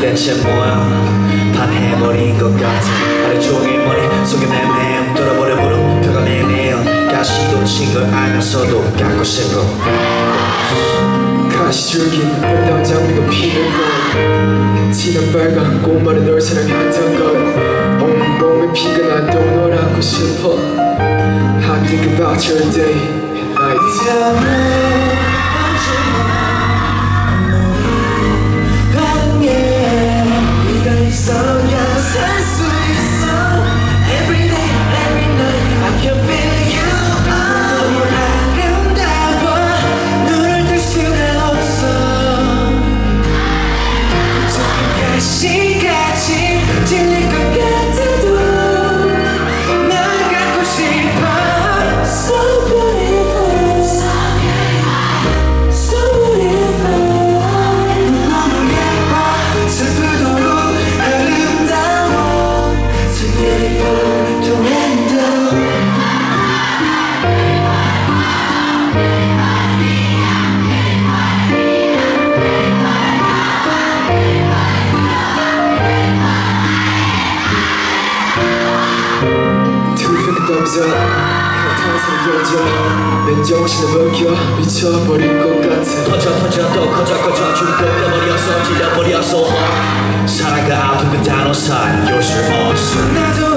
렌치에 모아 반해버린 것 같아. 하루 종일 머리 속에 맴맴 돌아버려 무릎 펴가 맴매요. 가시 놓친 걸 알면서도 갖고 싶어. 가시줄기 뺏다운 장미가 피는 걸 티는 빨간 꽃말에 널 사랑했던 걸 온몸에 피가 나도 널 안고 싶어. I think about your day and night. 내 정신을 벗겨 미쳐버릴 것 같아. 터져 또 커져 죽을 뻔해버렸어. 질려버렸어. 사랑과 아픔 그 단어사 요즘 어디서 나도